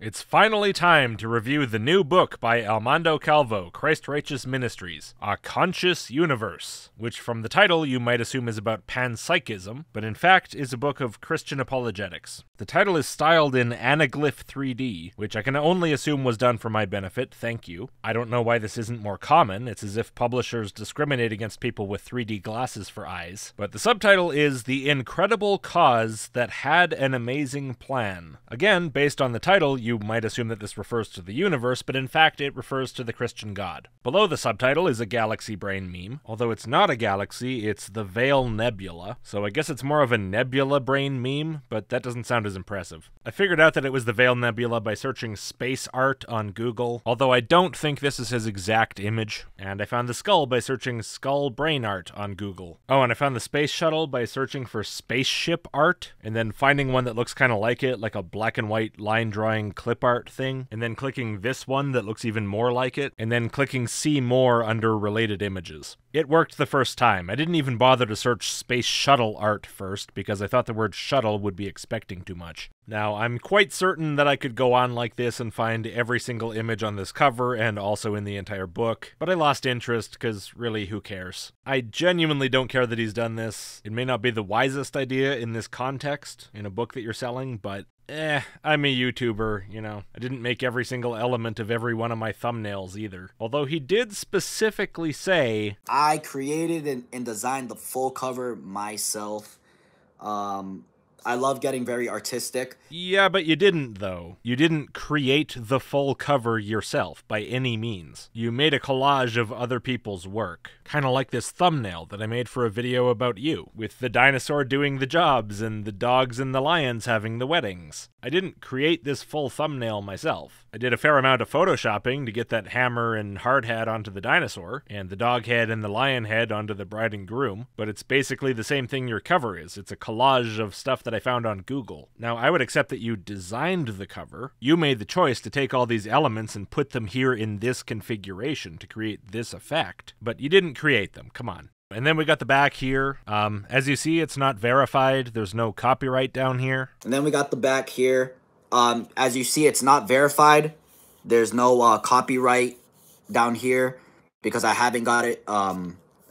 It's finally time to review the new book by Armando Calvo, Christ Righteous Ministries, A Conscious Universe, which from the title you might assume is about panpsychism, but in fact is a book of Christian apologetics. The title is styled in Anaglyph 3D, which I can only assume was done for my benefit, thank you. I don't know why this isn't more common, it's as if publishers discriminate against people with 3D glasses for eyes. But the subtitle is The Incredible Cause That Had an Amazing Plan. Again, based on the title, you might assume that this refers to the universe, but in fact it refers to the Christian God. Below the subtitle is a galaxy brain meme, although it's not a galaxy, it's the Veil Nebula, so I guess it's more of a nebula brain meme, but that doesn't sound as impressive. I figured out that it was the Veil Nebula by searching space art on Google, although I don't think this is his exact image, and I found the skull by searching skull brain art on Google. Oh, and I found the space shuttle by searching for spaceship art, and then finding one that looks kind of like it, like a black and white line drawing clip art thing, and then clicking this one that looks even more like it, and then clicking see more under related images. It worked the first time. I didn't even bother to search space shuttle art first because I thought the word shuttle would be expecting too much. Now, I'm quite certain that I could go on like this and find every single image on this cover and also in the entire book, but I lost interest because really, who cares? I genuinely don't care that he's done this. It may not be the wisest idea in this context, in a book that you're selling, but I'm a YouTuber, you know. I didn't make every single element of every one of my thumbnails either. Although he did specifically say, I created and designed the full cover myself. I love getting very artistic. Yeah, but you didn't, though. You didn't create the full cover yourself, by any means. You made a collage of other people's work. Kind of like this thumbnail that I made for a video about you, with the dinosaur doing the jobs and the dogs and the lions having the weddings. I didn't create this full thumbnail myself. I did a fair amount of photoshopping to get that hammer and hard hat onto the dinosaur, and the dog head and the lion head onto the bride and groom, but it's basically the same thing your cover is. It's a collage of stuff that I found on Google. Now, I would accept that you designed the cover. You made the choice to take all these elements and put them here in this configuration to create this effect, but you didn't create them. Come on. And then we got the back here. As you see, it's not verified. There's no copyright down here. And then we got the back here. As you see, it's not verified. There's no copyright down here because I haven't got it.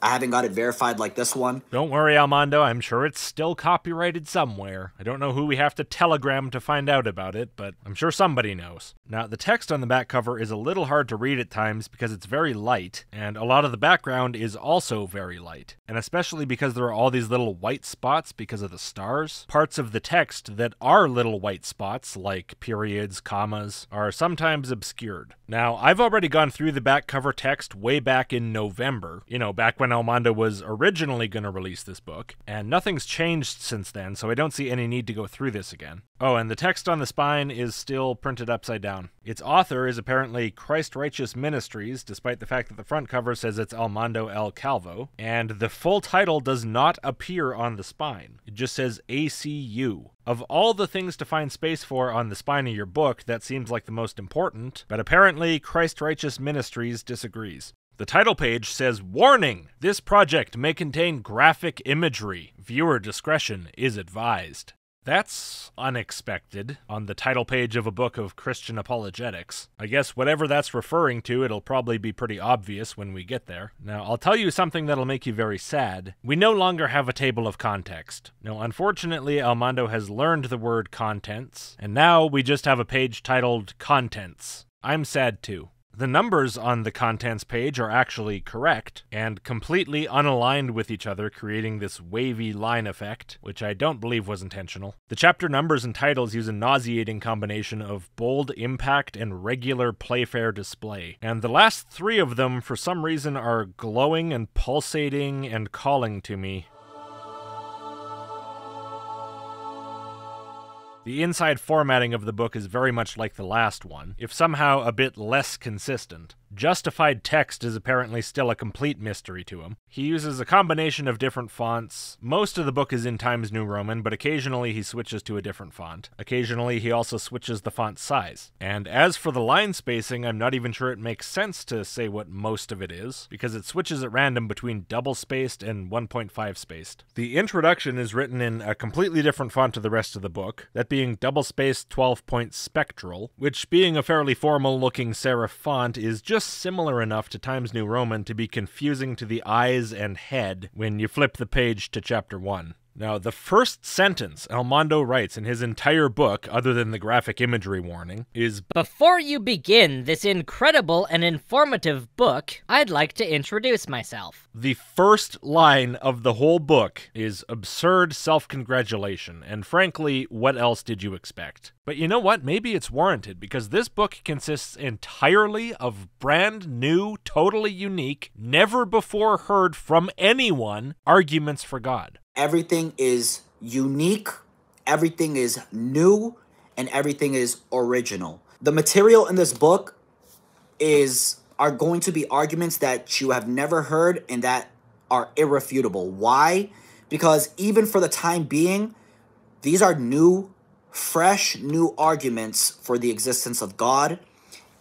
I haven't got it verified like this one. Don't worry, Armando. I'm sure it's still copyrighted somewhere. I don't know who we have to telegram to find out about it, but I'm sure somebody knows. Now, the text on the back cover is a little hard to read at times because it's very light, and a lot of the background is also very light. And especially because there are all these little white spots because of the stars, parts of the text that are little white spots, like periods, commas, are sometimes obscured. Now, I've already gone through the back cover text way back in November, you know, back when Armando was originally going to release this book, and nothing's changed since then, so I don't see any need to go through this again. Oh, and the text on the spine is still printed upside down. Its author is apparently Christ Righteous Ministries, despite the fact that the front cover says it's Armando L. Calvo, and the full title does not appear on the spine. It just says ACU. Of all the things to find space for on the spine of your book, that seems like the most important, but apparently Christ Righteous Ministries disagrees. The title page says, "Warning! This project may contain graphic imagery. Viewer discretion is advised." That's unexpected on the title page of a book of Christian apologetics. I guess whatever that's referring to, it'll probably be pretty obvious when we get there. Now, I'll tell you something that'll make you very sad. We no longer have a table of context. Now, unfortunately, Armando has learned the word contents, and now we just have a page titled Contents. I'm sad too. The numbers on the contents page are actually correct, and completely unaligned with each other, creating this wavy line effect, which I don't believe was intentional. The chapter numbers and titles use a nauseating combination of bold impact and regular Playfair display, and the last three of them, for some reason, are glowing and pulsating and calling to me. The inside formatting of the book is very much like the last one, if somehow a bit less consistent. Justified text is apparently still a complete mystery to him. He uses a combination of different fonts. Most of the book is in Times New Roman, but occasionally he switches to a different font. Occasionally he also switches the font size. And as for the line spacing, I'm not even sure it makes sense to say what most of it is, because it switches at random between double-spaced and 1.5-spaced. The introduction is written in a completely different font to the rest of the book, that being double-spaced 12-point spectral, which, being a fairly formal-looking serif font, is just similar enough to Times New Roman to be confusing to the eyes and head when you flip the page to chapter 1. Now, the first sentence Armando writes in his entire book, other than the graphic imagery warning, is, "Before you begin this incredible and informative book, I'd like to introduce myself." The first line of the whole book is absurd self-congratulation, and frankly, what else did you expect? But you know what? Maybe it's warranted, because this book consists entirely of brand new, totally unique, never before heard from anyone, arguments for God. Everything is unique, everything is new, and everything is original. The material in this book are going to be arguments that you have never heard and that are irrefutable. Why? Because even for the time being, these are new, fresh, new arguments for the existence of God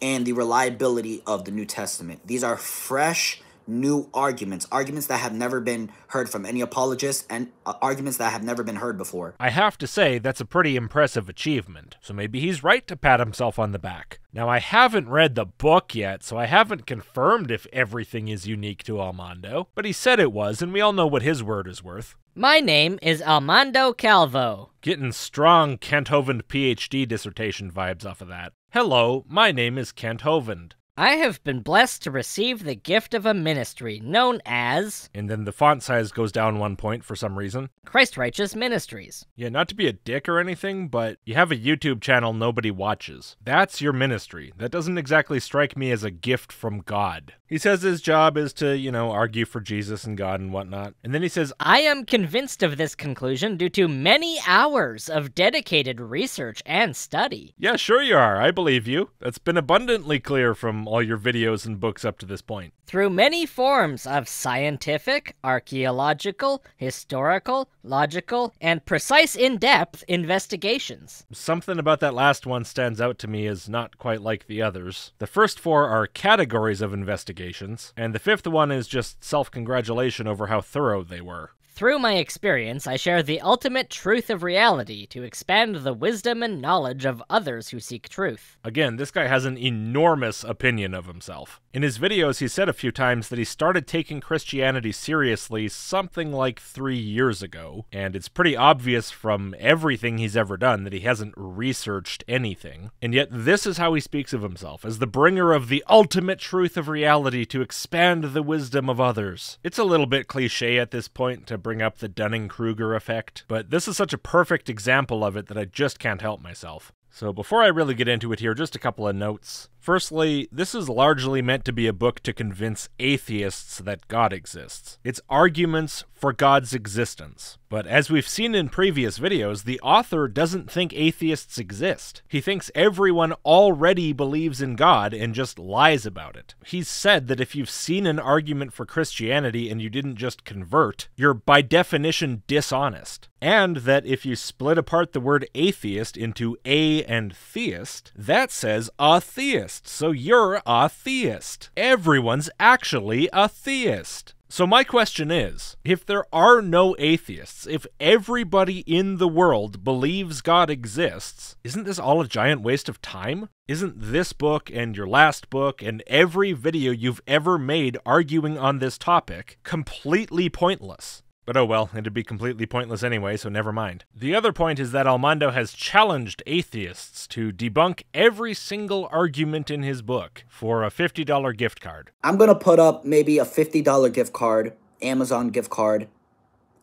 and the reliability of the New Testament. These are fresh, new arguments that have never been heard from any apologist, and arguments that have never been heard before. I have to say, that's a pretty impressive achievement, so maybe he's right to pat himself on the back. Now, I haven't read the book yet, so I haven't confirmed if everything is unique to Armando, but he said it was, and we all know what his word is worth. My name is Armando Calvo. Getting strong Kent Hovind PhD dissertation vibes off of that. Hello, my name is Kent Hovind. I have been blessed to receive the gift of a ministry known as... And then the font size goes down 1 point for some reason. Christ Righteous Ministries. Yeah, not to be a dick or anything, but you have a YouTube channel nobody watches. That's your ministry. That doesn't exactly strike me as a gift from God. He says his job is to, you know, argue for Jesus and God and whatnot. And then he says, I am convinced of this conclusion due to many hours of dedicated research and study. Yeah, sure you are. I believe you. That's been abundantly clear from all your videos and books up to this point. Through many forms of scientific, archaeological, historical, logical, and precise in-depth investigations. Something about that last one stands out to me as not quite like the others. The first four are categories of investigations, and the fifth one is just self-congratulation over how thorough they were. Through my experience, I share the ultimate truth of reality to expand the wisdom and knowledge of others who seek truth. Again, this guy has an enormous opinion of himself. In his videos, he said a few times that he started taking Christianity seriously something like 3 years ago, and it's pretty obvious from everything he's ever done that he hasn't researched anything. And yet, this is how he speaks of himself, as the bringer of the ultimate truth of reality to expand the wisdom of others. It's a little bit cliche at this point to bring up the Dunning-Kruger effect, but this is such a perfect example of it that I just can't help myself. So before I really get into it here, just a couple of notes. Firstly, this is largely meant to be a book to convince atheists that God exists. It's arguments for God's existence. But as we've seen in previous videos, the author doesn't think atheists exist. He thinks everyone already believes in God and just lies about it. He's said that if you've seen an argument for Christianity and you didn't just convert, you're by definition dishonest. And that if you split apart the word atheist into a and theist, that says atheist. So you're a theist. Everyone's actually a theist. So my question is, if there are no atheists, if everybody in the world believes God exists, isn't this all a giant waste of time? Isn't this book and your last book and every video you've ever made arguing on this topic completely pointless? But oh well, it'd be completely pointless anyway, so never mind. The other point is that Armando has challenged atheists to debunk every single argument in his book for a $50 gift card. I'm gonna put up maybe a $50 gift card, Amazon gift card,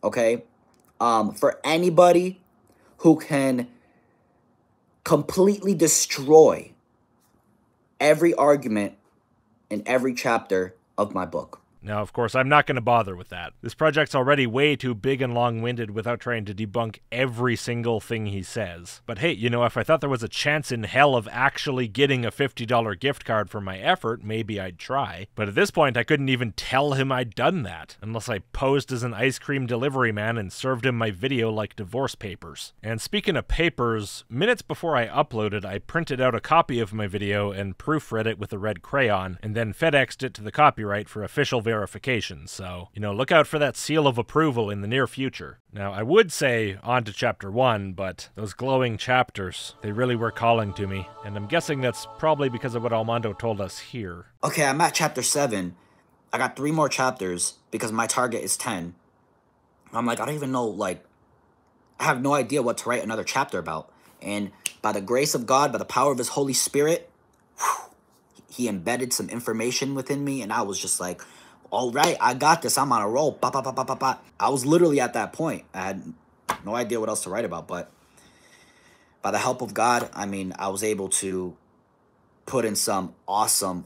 okay? For anybody who can completely destroy every argument in every chapter of my book. Now, of course, I'm not going to bother with that. This project's already way too big and long-winded without trying to debunk every single thing he says. But hey, you know, if I thought there was a chance in hell of actually getting a $50 gift card for my effort, maybe I'd try. But at this point, I couldn't even tell him I'd done that, unless I posed as an ice cream delivery man and served him my video like divorce papers. And speaking of papers, minutes before I uploaded, I printed out a copy of my video and proofread it with a red crayon, and then FedExed it to the copyright for official verification, so, you know, look out for that seal of approval in the near future. Now, I would say on to chapter 1, but those glowing chapters, they really were calling to me, and I'm guessing that's probably because of what Armando told us here. Okay, I'm at chapter 7. I got 3 more chapters because my target is 10. I'm like, I don't even know, like, I have no idea what to write another chapter about. And by the grace of God, by the power of his Holy Spirit, whew, he embedded some information within me, and I was just like, all right, I got this. I'm on a roll. Bah, bah, bah, bah, bah, bah. I was literally at that point. I had no idea what else to write about, but by the help of God, I mean, I was able to put in some awesome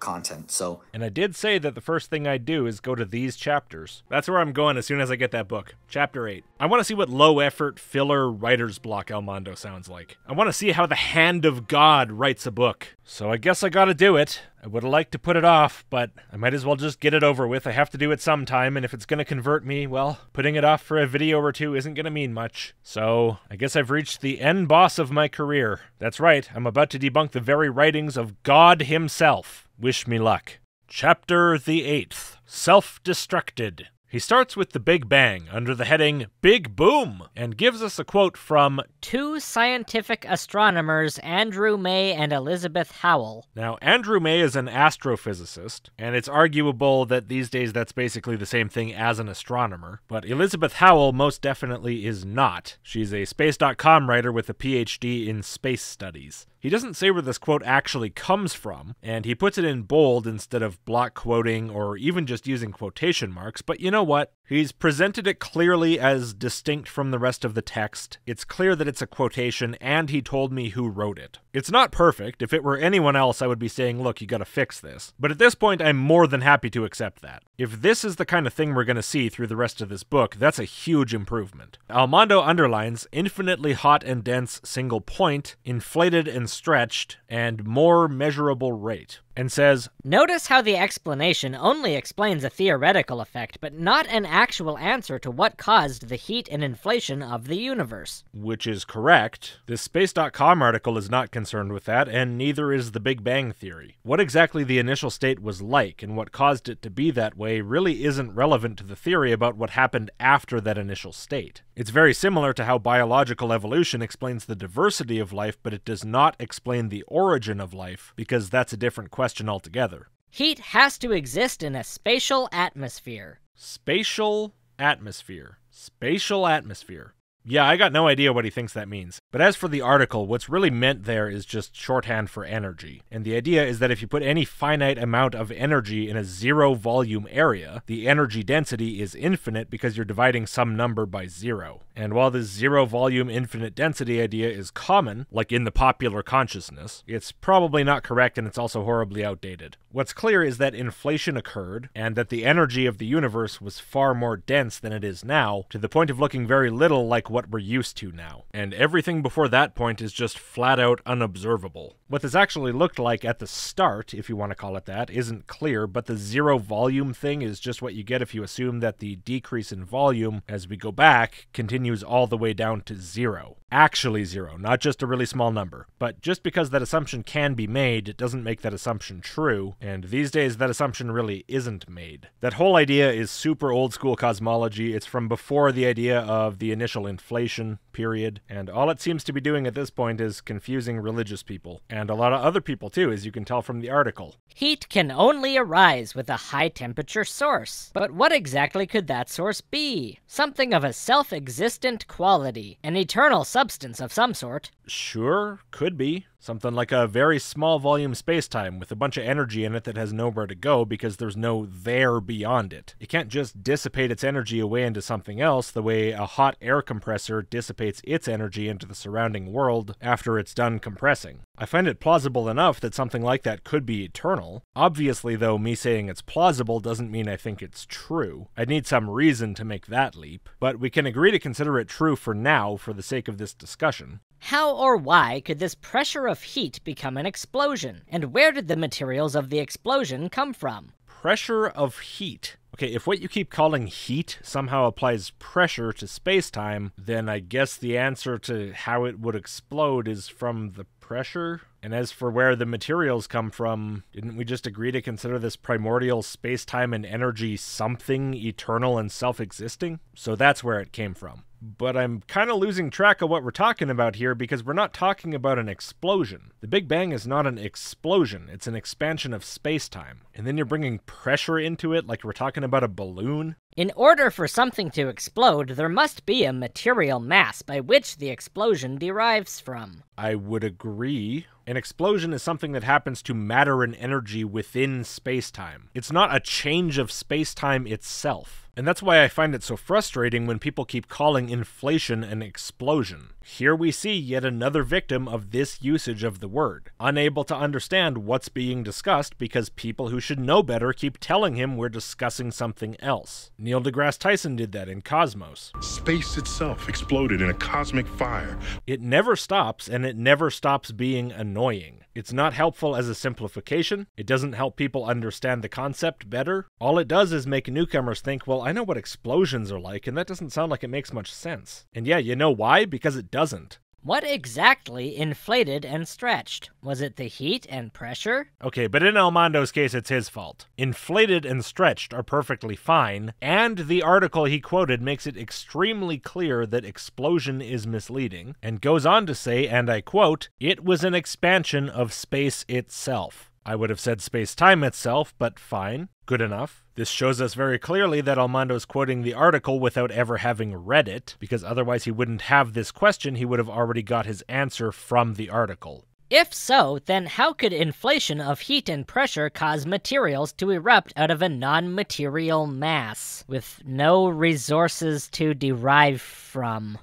content. So, and I did say that the first thing I do is go to these chapters. That's where I'm going as soon as I get that book. Chapter 8. I want to see what low effort filler writer's block Armando sounds like. I want to see how the hand of God writes a book. So I guess I gotta do it. I would have liked to put it off, but I might as well just get it over with. I have to do it sometime, and if it's gonna convert me, well, putting it off for a video or two isn't gonna mean much. So, I guess I've reached the end boss of my career. That's right, I'm about to debunk the very writings of God himself. Wish me luck. Chapter the 8th. Self-Destructed. He starts with the Big Bang under the heading Big Boom and gives us a quote from two scientific astronomers, Andrew May and Elizabeth Howell. Now, Andrew May is an astrophysicist, and it's arguable that these days that's basically the same thing as an astronomer, but Elizabeth Howell most definitely is not. She's a Space.com writer with a PhD in space studies. He doesn't say where this quote actually comes from, and he puts it in bold instead of block quoting or even just using quotation marks, but you know what? He's presented it clearly as distinct from the rest of the text. It's clear that it's a quotation, and he told me who wrote it. It's not perfect. If it were anyone else, I would be saying, look, you gotta fix this. But at this point, I'm more than happy to accept that. If this is the kind of thing we're gonna see through the rest of this book, that's a huge improvement. Armando underlines infinitely hot and dense single point, inflated and stretched, and more measurable rate, and says, notice how the explanation only explains a theoretical effect, but not an actual answer to what caused the heat and inflation of the universe. Which is correct. This Space.com article is not concerned with that, and neither is the Big Bang Theory. What exactly the initial state was like, and what caused it to be that way, really isn't relevant to the theory about what happened after that initial state. It's very similar to how biological evolution explains the diversity of life, but it does not explain the origin of life, because that's a different question altogether. Heat has to exist in a spatial atmosphere. Spatial atmosphere. Spatial atmosphere. Yeah, I got no idea what he thinks that means. But as for the article, what's really meant there is just shorthand for energy. And the idea is that if you put any finite amount of energy in a zero-volume area, the energy density is infinite because you're dividing some number by zero. And while this zero-volume infinite density idea is common, like in the popular consciousness, it's probably not correct and it's also horribly outdated. What's clear is that inflation occurred, and that the energy of the universe was far more dense than it is now, to the point of looking very little like what we're used to now. And everything before that point is just flat-out unobservable. What this actually looked like at the start, if you want to call it that, isn't clear, but the zero-volume thing is just what you get if you assume that the decrease in volume, as we go back, continues all the way down to zero. Actually zero, not just a really small number. But just because that assumption can be made, it doesn't make that assumption true, and these days that assumption really isn't made. That whole idea is super old-school cosmology. It's from before the idea of the initial inflation period, and all it seems to be doing at this point is confusing religious people, and a lot of other people too, as you can tell from the article. Heat can only arise with a high-temperature source. But what exactly could that source be? Something of a self-existent quality, an eternal substance of some sort. Sure, could be. Something like a very small volume space-time with a bunch of energy in it that has nowhere to go because there's no there beyond it. It can't just dissipate its energy away into something else the way a hot air compressor dissipates its energy into the surrounding world after it's done compressing. I find it plausible enough that something like that could be eternal. Obviously, though, me saying it's plausible doesn't mean I think it's true. I'd need some reason to make that leap, but we can agree to consider it true for now for the sake of this discussion. How or why could this pressure of heat become an explosion? And where did the materials of the explosion come from? Pressure of heat. Okay, if what you keep calling heat somehow applies pressure to space-time, then I guess the answer to how it would explode is from the pressure? And as for where the materials come from, didn't we just agree to consider this primordial space-time and energy something eternal and self-existing? So that's where it came from. But I'm kind of losing track of what we're talking about here because we're not talking about an explosion. The Big Bang is not an explosion, it's an expansion of space-time. And then you're bringing pressure into it like we're talking about a balloon? In order for something to explode, there must be a material mass by which the explosion derives from. I would agree. An explosion is something that happens to matter and energy within space-time. It's not a change of space-time itself. And that's why I find it so frustrating when people keep calling inflation an explosion. Here we see yet another victim of this usage of the word, unable to understand what's being discussed because people who should know better keep telling him we're discussing something else. Neil deGrasse Tyson did that in Cosmos. Space itself exploded in a cosmic fire. It never stops, and it never stops being annoying. It's not helpful as a simplification. It doesn't help people understand the concept better. All it does is make newcomers think, well, I know what explosions are like, and that doesn't sound like it makes much sense. And yeah, you know why? Because it doesn't. What exactly inflated and stretched? Was it the heat and pressure? Okay, but in Armando's case, it's his fault. Inflated and stretched are perfectly fine, and the article he quoted makes it extremely clear that explosion is misleading, and goes on to say, and I quote, "It was an expansion of space itself." I would have said space-time itself, but fine. Good enough. This shows us very clearly that Armando is quoting the article without ever having read it, because otherwise he wouldn't have this question, he would have already got his answer from the article. If so, then how could inflation of heat and pressure cause materials to erupt out of a non-material mass, with no resources to derive from?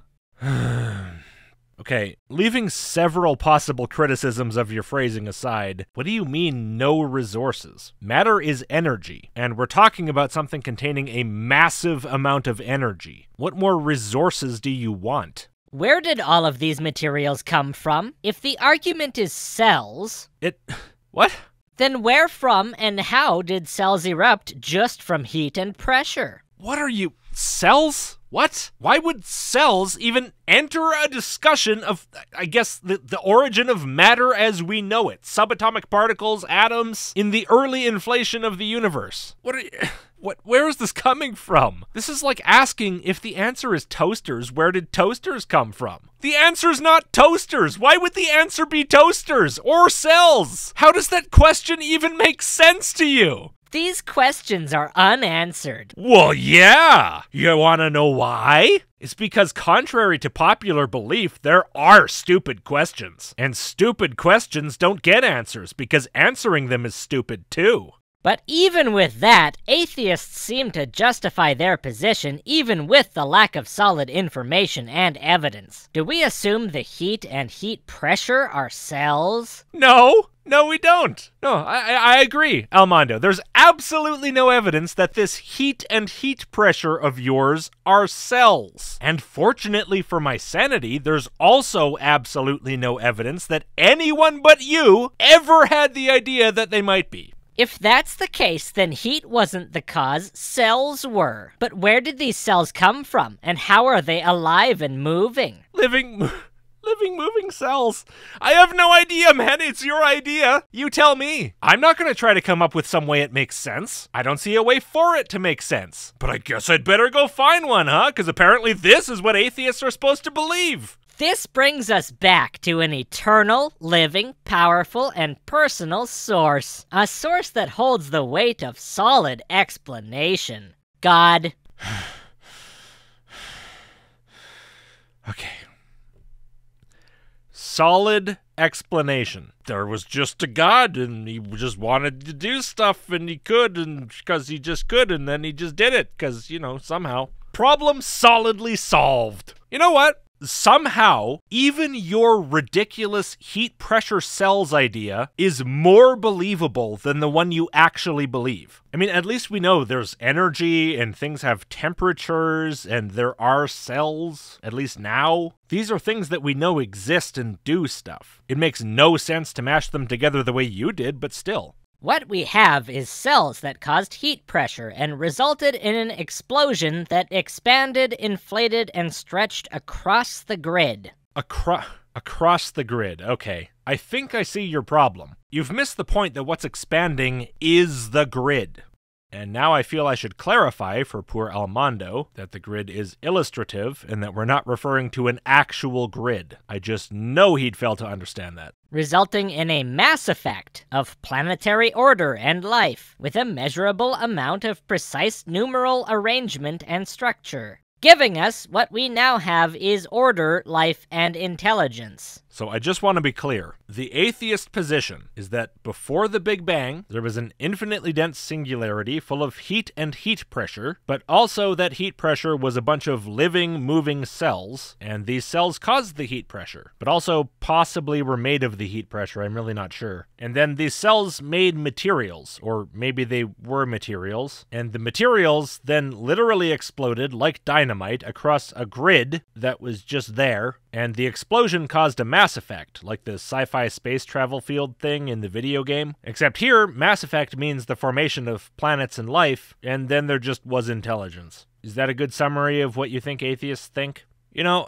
Okay, leaving several possible criticisms of your phrasing aside, what do you mean no resources? Matter is energy, and we're talking about something containing a massive amount of energy. What more resources do you want? Where did all of these materials come from? If the argument is cells... What? Then where from and how did cells erupt just from heat and pressure? What are you... cells? What? Why would cells even enter a discussion of, I guess, the origin of matter as we know it? Subatomic particles, atoms, in the early inflation of the universe. Where is this coming from? This is like asking if the answer is toasters, where did toasters come from? The answer's not toasters! Why would the answer be toasters or cells? How does that question even make sense to you? These questions are unanswered. Well, yeah! You wanna know why? It's because contrary to popular belief, there are stupid questions. And stupid questions don't get answers, because answering them is stupid too. But even with that, atheists seem to justify their position even with the lack of solid information and evidence. Do we assume the heat and heat pressure are cells? No! No, we don't. No, I agree, Armando. There's absolutely no evidence that this heat and heat pressure of yours are cells. And fortunately for my sanity, there's also absolutely no evidence that anyone but you ever had the idea that they might be. If that's the case, then heat wasn't the cause, cells were. But where did these cells come from, and how are they alive and moving? Living, moving cells. I have no idea, man. It's your idea. You tell me. I'm not gonna try to come up with some way it makes sense. I don't see a way for it to make sense. But I guess I'd better go find one, huh? Because apparently this is what atheists are supposed to believe. This brings us back to an eternal, living, powerful, and personal source. A source that holds the weight of solid explanation. God. Okay. solid explanation. There was just a God, and he just wanted to do stuff, and he could, and because he just could, and then he just did it, because, you know, somehow. Problem solidly solved. You know what? Somehow, even your ridiculous heat pressure cells idea is more believable than the one you actually believe. I mean, at least we know there's energy and things have temperatures and there are cells, at least now. These are things that we know exist and do stuff. It makes no sense to mash them together the way you did, but still. What we have is cells that caused heat pressure and resulted in an explosion that expanded, inflated, and stretched across the grid. Across the grid, okay. I think I see your problem. You've missed the point that what's expanding is the grid. And now I feel I should clarify for poor Armando that the grid is illustrative and that we're not referring to an actual grid. I just know he'd fail to understand that. Resulting in a mass effect of planetary order and life with a measurable amount of precise numeral arrangement and structure. Giving us what we now have is order, life, and intelligence. So I just want to be clear. The atheist position is that before the Big Bang, there was an infinitely dense singularity full of heat and heat pressure, but also that heat pressure was a bunch of living, moving cells, and these cells caused the heat pressure, but also possibly were made of the heat pressure, I'm really not sure. And then these cells made materials, or maybe they were materials, and the materials then literally exploded like dynamite across a grid that was just there, and the explosion caused a mass effect, like the sci-fi space travel field thing in the video game. Except here, mass effect means the formation of planets and life, and then there just was intelligence. Is that a good summary of what you think atheists think? You know,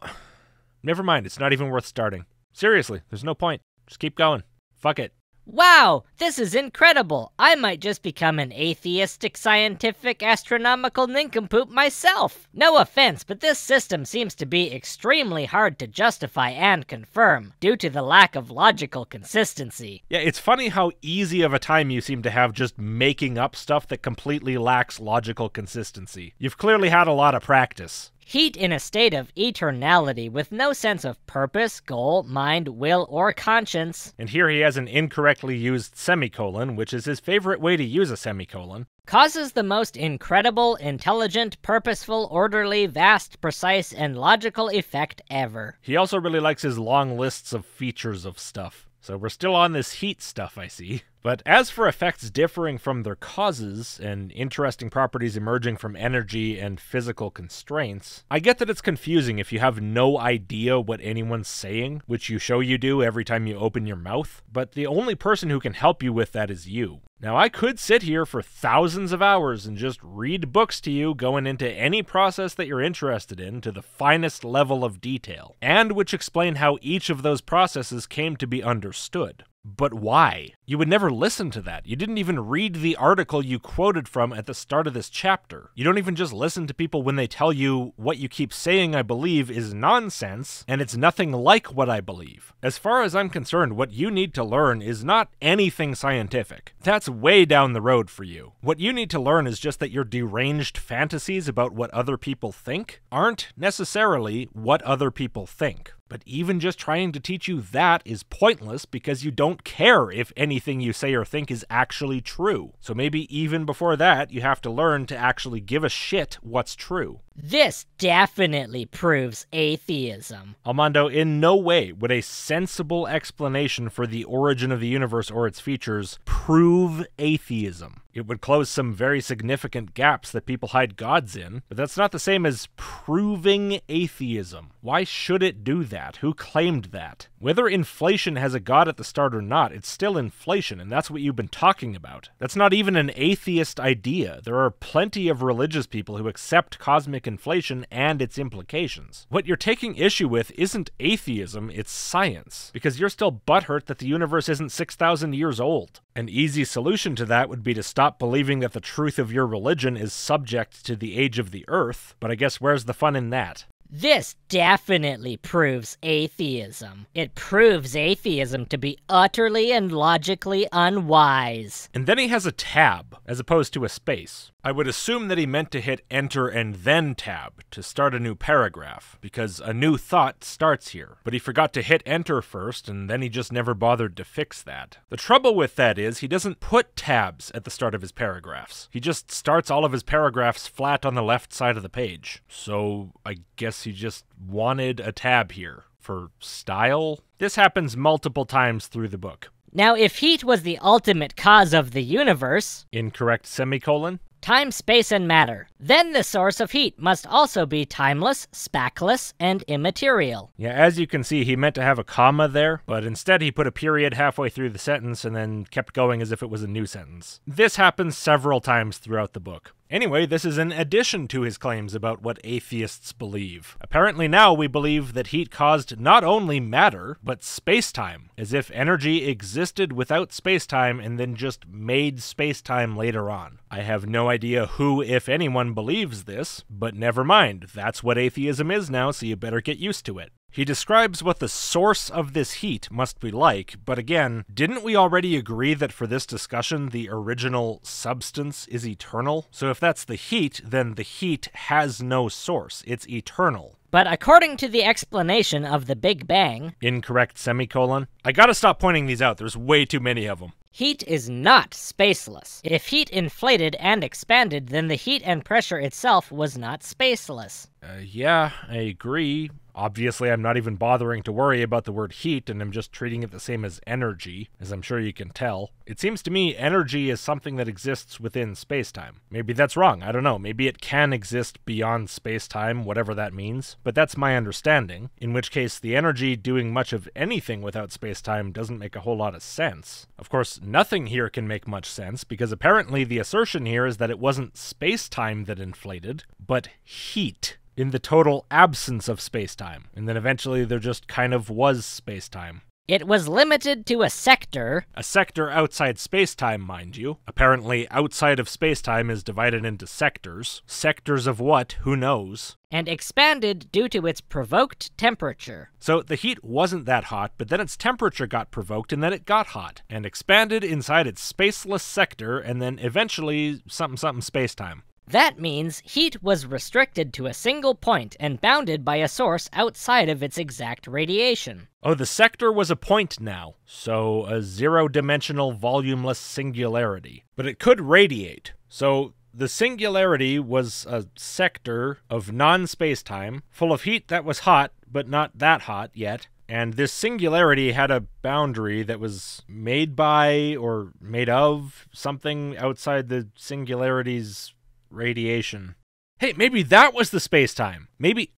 never mind, it's not even worth starting. Seriously, there's no point. Just keep going. Fuck it. Wow, this is incredible! I might just become an atheistic, scientific, astronomical nincompoop myself! No offense, but this system seems to be extremely hard to justify and confirm, due to the lack of logical consistency. Yeah, it's funny how easy of a time you seem to have just making up stuff that completely lacks logical consistency. You've clearly had a lot of practice. Heat in a state of eternality with no sense of purpose, goal, mind, will, or conscience. And here he has an incorrectly used semicolon, which is his favorite way to use a semicolon. Causes the most incredible, intelligent, purposeful, orderly, vast, precise, and logical effect ever. He also really likes his long lists of features of stuff. So we're still on this heat stuff, I see. But as for effects differing from their causes, and interesting properties emerging from energy and physical constraints, I get that it's confusing if you have no idea what anyone's saying, which you show you do every time you open your mouth, but the only person who can help you with that is you. Now, I could sit here for thousands of hours and just read books to you going into any process that you're interested in to the finest level of detail, and which explain how each of those processes came to be understood. But why? You would never listen to that. You didn't even read the article you quoted from at the start of this chapter. You don't even just listen to people when they tell you, what you keep saying I believe is nonsense, and it's nothing like what I believe. As far as I'm concerned, what you need to learn is not anything scientific. That's way down the road for you. What you need to learn is just that your deranged fantasies about what other people think aren't necessarily what other people think. But even just trying to teach you that is pointless because you don't care if anything you say or think is actually true. So maybe even before that, you have to learn to actually give a shit what's true. This definitely proves atheism. Armando, in no way would a sensible explanation for the origin of the universe or its features prove atheism. It would close some very significant gaps that people hide gods in, but that's not the same as proving atheism. Why should it do that? Who claimed that? Whether inflation has a god at the start or not, it's still inflation, and that's what you've been talking about. That's not even an atheist idea. There are plenty of religious people who accept cosmic inflation and its implications. What you're taking issue with isn't atheism, it's science, because you're still butthurt that the universe isn't 6,000 years old. An easy solution to that would be to stop believing that the truth of your religion is subject to the age of the earth, but I guess where's the fun in that? This definitely proves atheism. It proves atheism to be utterly and logically unwise. And then he has a tab, as opposed to a space. I would assume that he meant to hit Enter and then Tab to start a new paragraph, because a new thought starts here. But he forgot to hit Enter first, and then he just never bothered to fix that. The trouble with that is he doesn't put tabs at the start of his paragraphs. He just starts all of his paragraphs flat on the left side of the page. So I guess he just wanted a tab here. For style? This happens multiple times through the book. Now, if heat was the ultimate cause of the universe... Incorrect semicolon? Time, space, and matter. Then the source of heat must also be timeless, spackless, and immaterial. Yeah, as you can see, he meant to have a comma there, but instead he put a period halfway through the sentence and then kept going as if it was a new sentence. This happens several times throughout the book. Anyway, this is in addition to his claims about what atheists believe. Apparently now we believe that heat caused not only matter, but space-time, as if energy existed without space-time and then just made space-time later on. I have no idea who, if anyone, believes this, but never mind, that's what atheism is now, so you better get used to it. He describes what the source of this heat must be like, but again, didn't we already agree that for this discussion the original substance is eternal? So if that's the heat, then the heat has no source. It's eternal. But according to the explanation of the Big Bang... Incorrect semicolon. I gotta stop pointing these out, there's way too many of them. Heat is not spaceless. If heat inflated and expanded, then the heat and pressure itself was not spaceless. Yeah, I agree. Obviously, I'm not even bothering to worry about the word heat, and I'm just treating it the same as energy, as I'm sure you can tell. It seems to me energy is something that exists within space-time. Maybe that's wrong, I don't know. Maybe it can exist beyond space-time, whatever that means. But that's my understanding, in which case the energy doing much of anything without space-time doesn't make a whole lot of sense. Of course, nothing here can make much sense, because apparently the assertion here is that it wasn't space-time that inflated, but heat. In the total absence of space-time. And then eventually there just kind of was space-time. It was limited to a sector. A sector outside space-time, mind you. Apparently, outside of space-time is divided into sectors. Sectors of what? Who knows? And expanded due to its provoked temperature. So the heat wasn't that hot, but then its temperature got provoked and then it got hot. And expanded inside its spaceless sector, and then eventually something-something space-time. That means heat was restricted to a single point and bounded by a source outside of its exact radiation. Oh, the sector was a point now, so a zero-dimensional volumeless singularity. But it could radiate, so the singularity was a sector of non-space-time, full of heat that was hot, but not that hot yet. And this singularity had a boundary that was made by or made of something outside the singularity's radiation. Hey, maybe that was the space-time. Maybe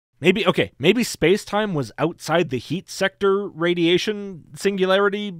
space-time was outside the heat sector radiation singularity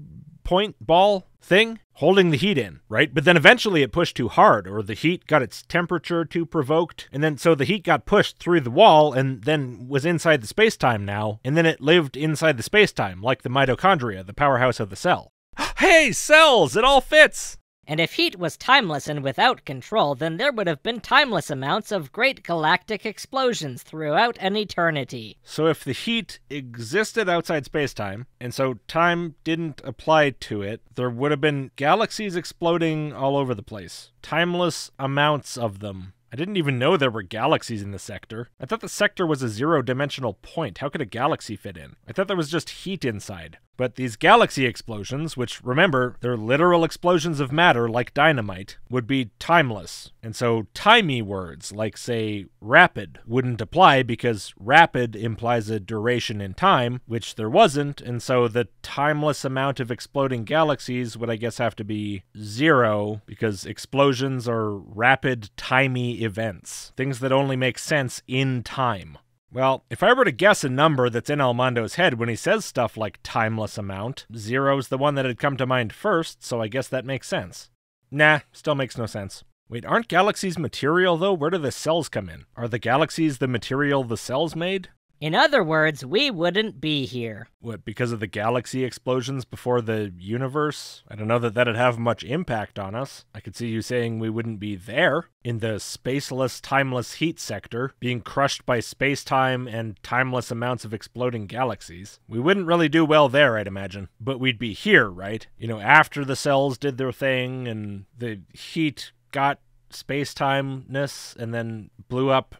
point ball thing, holding the heat in, right? But then eventually it pushed too hard, or the heat got its temperature too provoked, and then so the heat got pushed through the wall and then was inside the space-time now, and then it lived inside the space-time, like the mitochondria, the powerhouse of the cell. Hey, cells! It all fits! And if heat was timeless and without control, then there would have been timeless amounts of great galactic explosions throughout an eternity. So if the heat existed outside space-time, and so time didn't apply to it, there would have been galaxies exploding all over the place. Timeless amounts of them. I didn't even know there were galaxies in the sector. I thought the sector was a zero-dimensional point. How could a galaxy fit in? I thought there was just heat inside. But these galaxy explosions, which, remember, they're literal explosions of matter like dynamite, would be timeless. And so timey words, like, say, rapid, wouldn't apply because rapid implies a duration in time, which there wasn't, and so the timeless amount of exploding galaxies would, I guess, have to be zero, because explosions are rapid, timey events, things that only make sense in time. Well, if I were to guess a number that's in Armando's head when he says stuff like timeless amount, zero's the one that had come to mind first, so I guess that makes sense. Nah, still makes no sense. Wait, aren't galaxies material though? Where do the cells come in? Are the galaxies the material the cells made? In other words, we wouldn't be here. What, because of the galaxy explosions before the universe? I don't know that that'd have much impact on us. I could see you saying we wouldn't be there, in the spaceless, timeless heat sector, being crushed by space-time and timeless amounts of exploding galaxies. We wouldn't really do well there, I'd imagine. But we'd be here, right? You know, after the cells did their thing, and the heat got space-timeness and then blew up.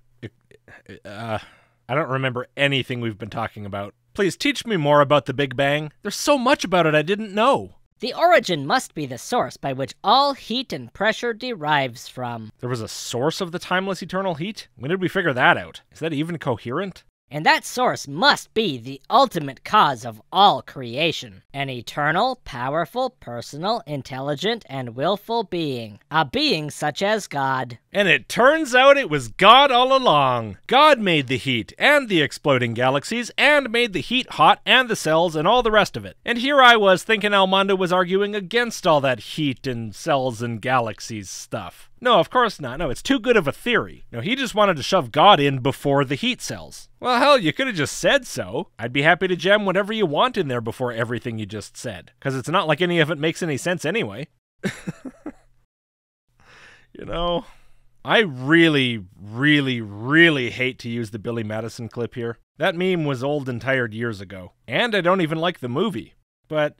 I don't remember anything we've been talking about. Please teach me more about the Big Bang. There's so much about it I didn't know. The origin must be the source by which all heat and pressure derives from. There was a source of the timeless eternal heat? When did we figure that out? Is that even coherent? And that source must be the ultimate cause of all creation. An eternal, powerful, personal, intelligent, and willful being. A being such as God. And it turns out it was God all along. God made the heat, and the exploding galaxies, and made the heat hot, and the cells, and all the rest of it. And here I was thinking Armando was arguing against all that heat and cells and galaxies stuff. No, of course not. No, it's too good of a theory. No, he just wanted to shove God in before the heat cells. Well, hell, you could have just said so. I'd be happy to jam whatever you want in there before everything you just said. Because it's not like any of it makes any sense anyway. You know, I really, really, really hate to use the Billy Madison clip here. That meme was old and tired years ago. And I don't even like the movie. But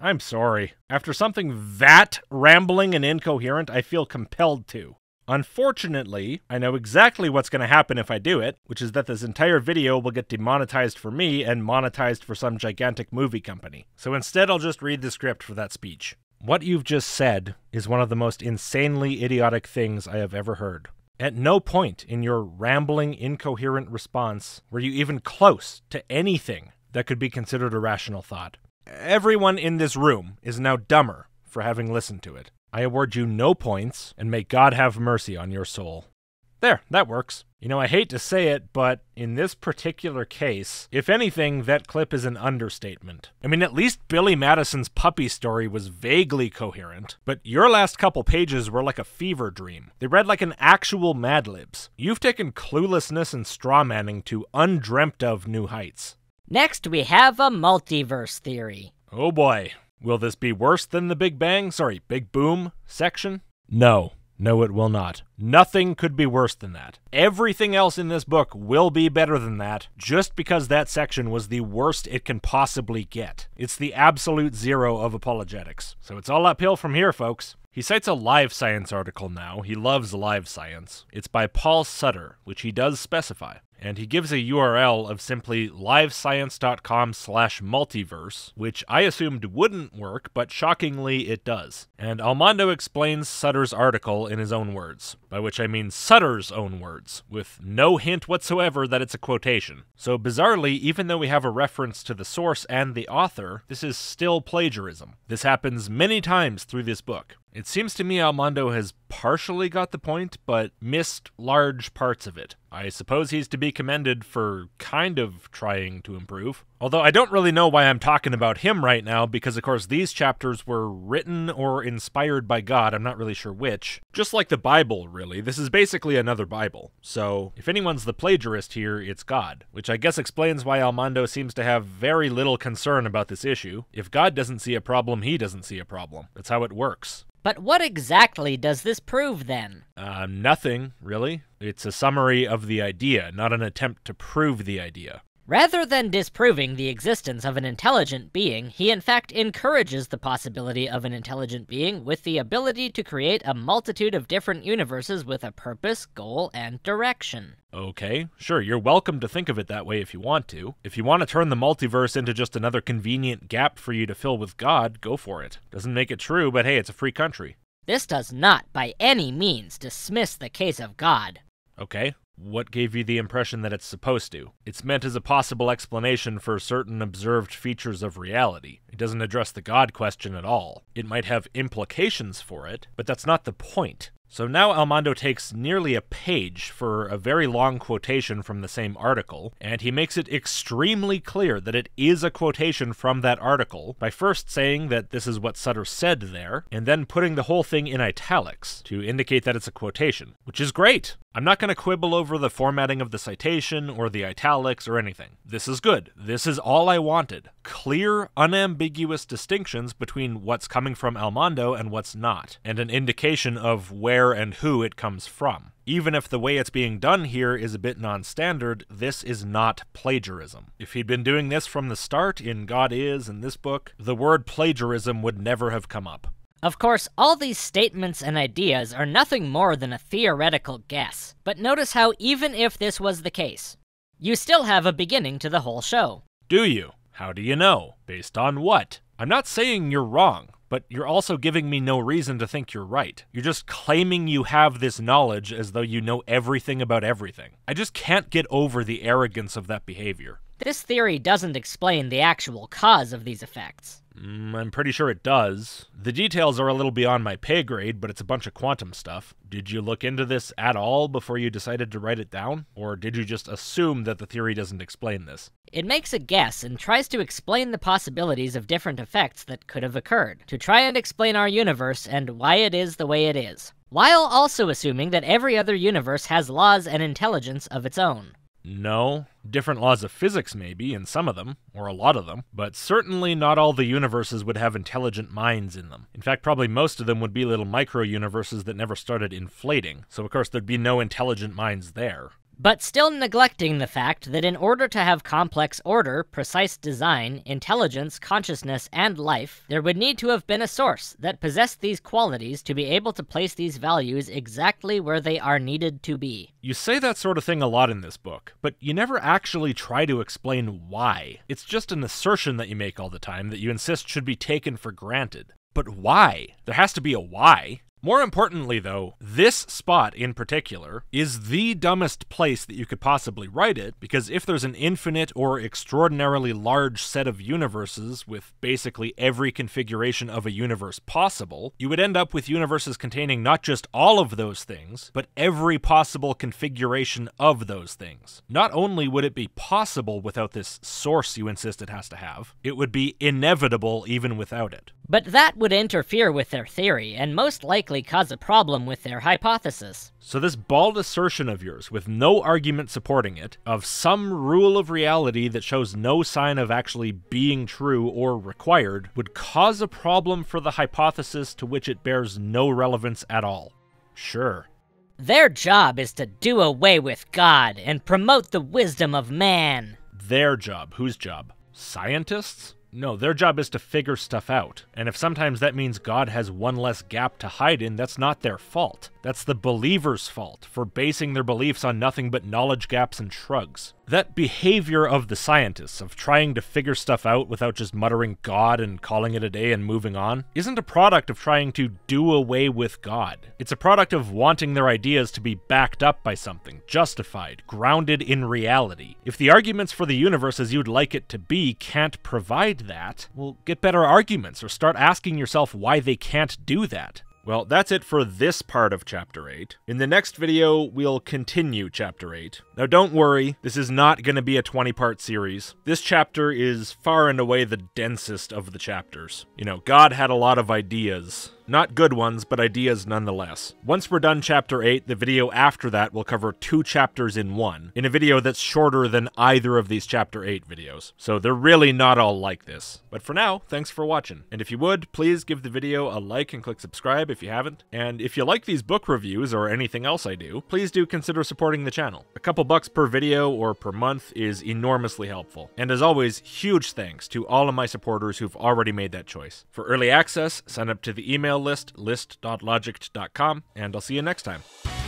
I'm sorry. After something that rambling and incoherent, I feel compelled to. Unfortunately, I know exactly what's going to happen if I do it, which is that this entire video will get demonetized for me and monetized for some gigantic movie company. So instead, I'll just read the script for that speech. What you've just said is one of the most insanely idiotic things I have ever heard. At no point in your rambling, incoherent response were you even close to anything that could be considered a rational thought. Everyone in this room is now dumber for having listened to it. I award you no points, and may God have mercy on your soul. There, that works. You know, I hate to say it, but in this particular case, if anything, that clip is an understatement. I mean, at least Billy Madison's puppy story was vaguely coherent, but your last couple pages were like a fever dream. They read like an actual Mad Libs. You've taken cluelessness and strawmanning to undreamt of new heights. Next, we have a multiverse theory. Oh boy. Will this be worse than the Big Bang, sorry, Big Boom section? No. No, it will not. Nothing could be worse than that. Everything else in this book will be better than that, just because that section was the worst it can possibly get. It's the absolute zero of apologetics. So it's all uphill from here, folks. He cites a Live Science article now. He loves Live Science. It's by Paul Sutter, which he does specify. And he gives a URL of simply livescience.com/multiverse, which I assumed wouldn't work, but shockingly it does. And Armando explains Sutter's article in his own words, by which I mean Sutter's own words, with no hint whatsoever that it's a quotation. So bizarrely, even though we have a reference to the source and the author, this is still plagiarism. This happens many times through this book. It seems to me Armando has partially got the point, but missed large parts of it. I suppose he's to be commended for kind of trying to improve. Although I don't really know why I'm talking about him right now, because of course these chapters were written or inspired by God, I'm not really sure which. Just like the Bible, really. This is basically another Bible. So, if anyone's the plagiarist here, it's God. Which I guess explains why Armando seems to have very little concern about this issue. If God doesn't see a problem, he doesn't see a problem. That's how it works. But what exactly does this prove, then? Nothing, really. It's a summary of the idea, not an attempt to prove the idea. Rather than disproving the existence of an intelligent being, he in fact encourages the possibility of an intelligent being with the ability to create a multitude of different universes with a purpose, goal, and direction. Okay, sure, you're welcome to think of it that way if you want to. If you want to turn the multiverse into just another convenient gap for you to fill with God, go for it. Doesn't make it true, but hey, it's a free country. This does not, by any means, dismiss the case of God. Okay. What gave you the impression that it's supposed to? It's meant as a possible explanation for certain observed features of reality. It doesn't address the God question at all. It might have implications for it, but that's not the point. So now Armando takes nearly a page for a very long quotation from the same article, and he makes it extremely clear that it is a quotation from that article by first saying that this is what Sutter said there, and then putting the whole thing in italics to indicate that it's a quotation, which is great. I'm not going to quibble over the formatting of the citation or the italics or anything. This is good. This is all I wanted. Clear, unambiguous distinctions between what's coming from Armando and what's not, and an indication of where and who it comes from. Even if the way it's being done here is a bit non-standard, this is not plagiarism. If he'd been doing this from the start in God Is and this book, the word plagiarism would never have come up. Of course, all these statements and ideas are nothing more than a theoretical guess, but notice how even if this was the case, you still have a beginning to the whole show. Do you? How do you know? Based on what? I'm not saying you're wrong, but you're also giving me no reason to think you're right. You're just claiming you have this knowledge as though you know everything about everything. I just can't get over the arrogance of that behavior. This theory doesn't explain the actual cause of these effects. I'm pretty sure it does. The details are a little beyond my pay grade, but it's a bunch of quantum stuff. Did you look into this at all before you decided to write it down? Or did you just assume that the theory doesn't explain this? It makes a guess and tries to explain the possibilities of different effects that could have occurred, to try and explain our universe and why it is the way it is, while also assuming that every other universe has laws and intelligence of its own. No. Different laws of physics maybe, in some of them, or a lot of them, but certainly not all the universes would have intelligent minds in them. In fact, probably most of them would be little micro-universes that never started inflating, so of course there'd be no intelligent minds there. But still neglecting the fact that in order to have complex order, precise design, intelligence, consciousness, and life, there would need to have been a source that possessed these qualities to be able to place these values exactly where they are needed to be. You say that sort of thing a lot in this book, but you never actually try to explain why. It's just an assertion that you make all the time that you insist should be taken for granted. But why? There has to be a why. More importantly, though, this spot in particular is the dumbest place that you could possibly write it, because if there's an infinite or extraordinarily large set of universes with basically every configuration of a universe possible, you would end up with universes containing not just all of those things, but every possible configuration of those things. Not only would it be possible without this source you insist it has to have, it would be inevitable even without it. But that would interfere with their theory, and most likely cause a problem with their hypothesis. So this bald assertion of yours, with no argument supporting it, of some rule of reality that shows no sign of actually being true or required, would cause a problem for the hypothesis to which it bears no relevance at all. Sure. Their job is to do away with God and promote the wisdom of man. Their job? Whose job? Scientists? No, their job is to figure stuff out, and if sometimes that means God has one less gap to hide in, that's not their fault. That's the believer's fault for basing their beliefs on nothing but knowledge gaps and shrugs. That behavior of the scientists, of trying to figure stuff out without just muttering God and calling it a day and moving on, isn't a product of trying to do away with God. It's a product of wanting their ideas to be backed up by something, justified, grounded in reality. If the arguments for the universe as you'd like it to be can't provide that, well, get better arguments or start asking yourself why they can't do that. Well, that's it for this part of Chapter 8. In the next video, we'll continue Chapter 8. Now don't worry, this is not going to be a 20-part series. This chapter is far and away the densest of the chapters. You know, God had a lot of ideas. Not good ones, but ideas nonetheless. Once we're done Chapter 8, the video after that will cover 2 chapters in one, in a video that's shorter than either of these Chapter 8 videos. So they're really not all like this. But for now, thanks for watching. And if you would, please give the video a like and click subscribe if you haven't. And if you like these book reviews or anything else I do, please do consider supporting the channel. A couple bucks per video or per month is enormously helpful. And as always, huge thanks to all of my supporters who've already made that choice. For early access, sign up to the email list, list.logict.com, and I'll see you next time.